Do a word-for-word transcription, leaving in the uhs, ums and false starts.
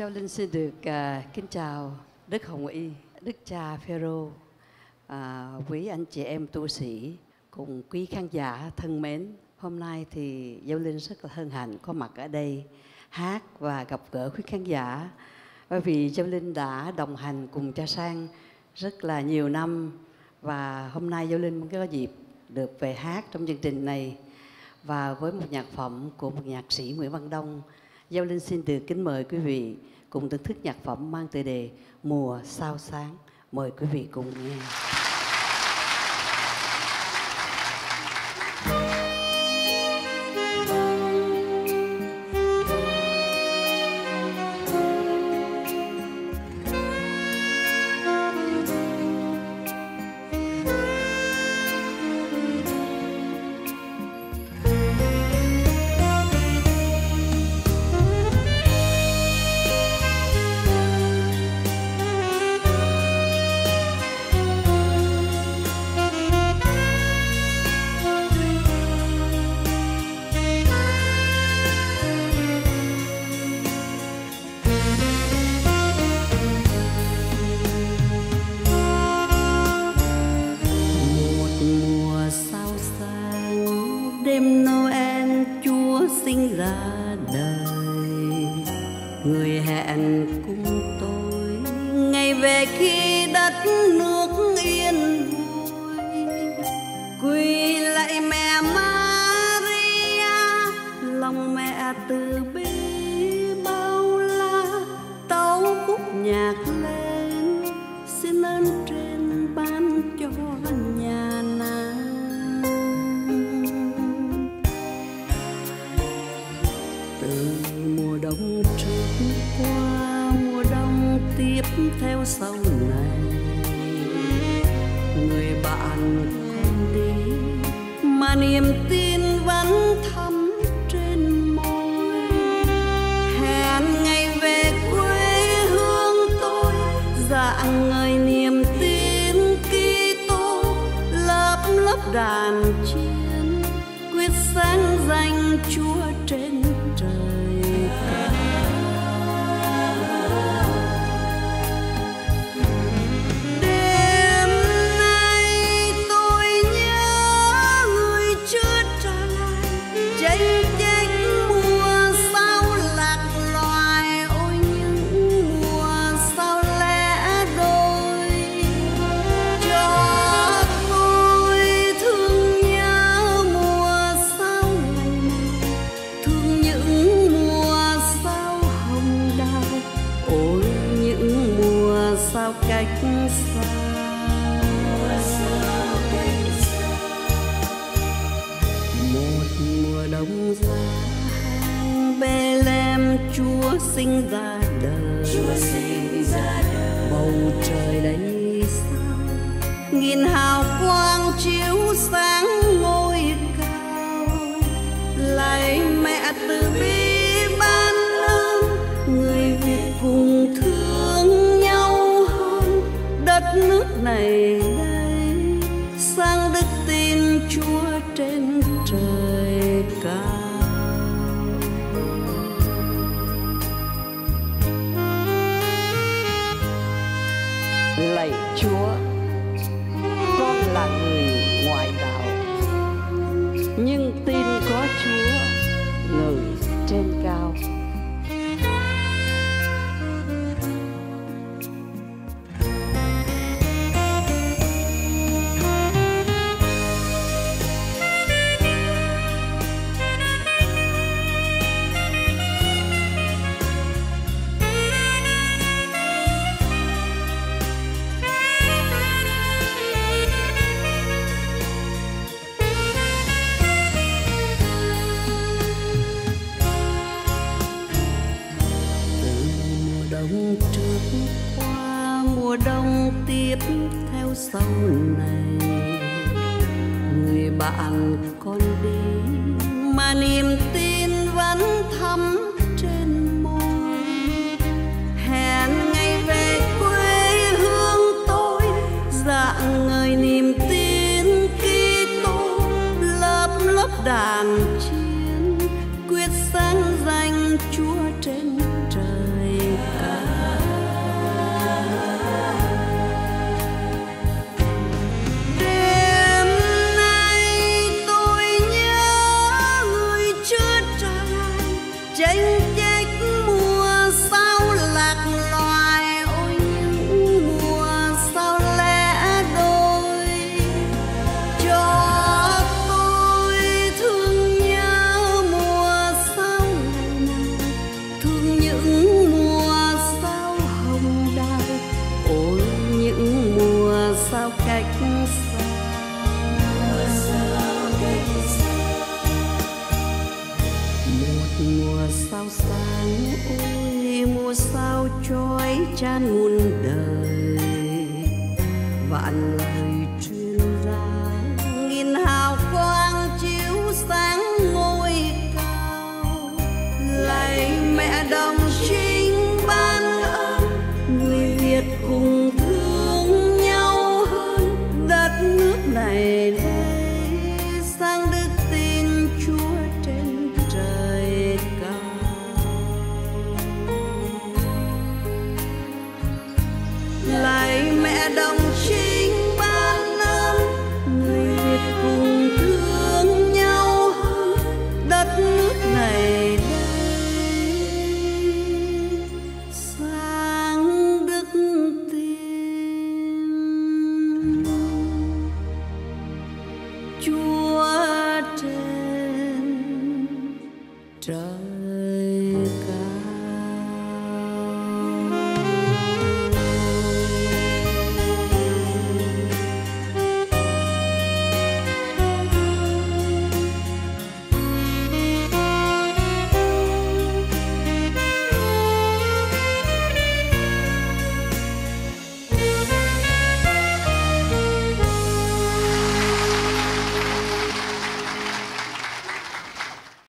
Giao Linh xin được uh, kính chào Đức Hồng Y, Đức Cha Phê-rô, uh, quý anh chị em tu sĩ cùng quý khán giả thân mến. Hôm nay thì Giao Linh rất là hân hạnh có mặt ở đây hát và gặp gỡ quý khán giả. Bởi vì Giao Linh đã đồng hành cùng cha Sang rất là nhiều năm, và hôm nay Giao Linh có dịp được về hát trong chương trình này và với một nhạc phẩm của một nhạc sĩ Nguyễn Văn Đông. Giao Linh xin được kính mời quý vị cùng thưởng thức nhạc phẩm mang tựa đề Mùa Sao Sáng. Mời quý vị cùng nghe. Đàn chiến quyết sáng danh Chúa trên trời. sao chói chan muôn đời, vạn lời